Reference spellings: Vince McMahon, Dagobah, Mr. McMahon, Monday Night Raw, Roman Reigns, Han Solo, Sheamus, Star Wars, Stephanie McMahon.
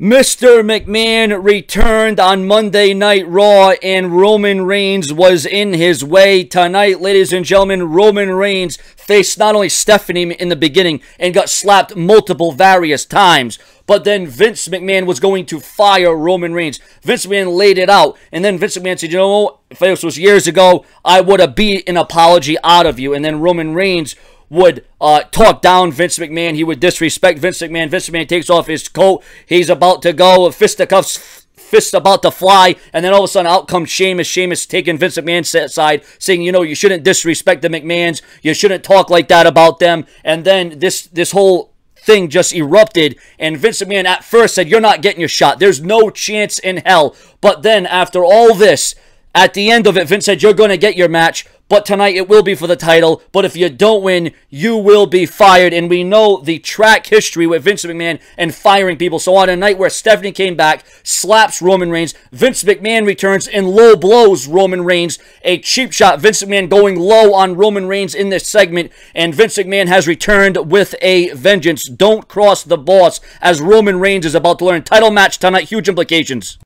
Mr. McMahon returned on Monday Night Raw, and Roman Reigns was in his way tonight. Ladies and gentlemen, Roman Reigns faced not only Stephanie in the beginning and got slapped multiple various times, but then Vince McMahon was going to fire Roman Reigns. Vince McMahon laid it out, and then Vince McMahon said, you know, if this was years ago, I would have beat an apology out of you. And then Roman Reigns would talk down Vince McMahon. He would disrespect Vince McMahon. Vince McMahon takes off his coat. He's about to go. Fisticuffs, fist about to fly. And then all of a sudden, out comes Sheamus. Sheamus taking Vince McMahon's side, saying, you know, you shouldn't disrespect the McMahons. You shouldn't talk like that about them. And then this whole thing just erupted, and Vince McMahon at first said, you're not getting your shot. There's no chance in hell. But then after all this, at the end of it, Vince said, you're going to get your match, but tonight it will be for the title. But if you don't win, you will be fired. And we know the track history with Vince McMahon and firing people. So on a night where Stephanie came back, slaps Roman Reigns, Vince McMahon returns and low blows Roman Reigns. A cheap shot. Vince McMahon going low on Roman Reigns in this segment. And Vince McMahon has returned with a vengeance. Don't cross the boss, as Roman Reigns is about to learn. Title match tonight. Huge implications.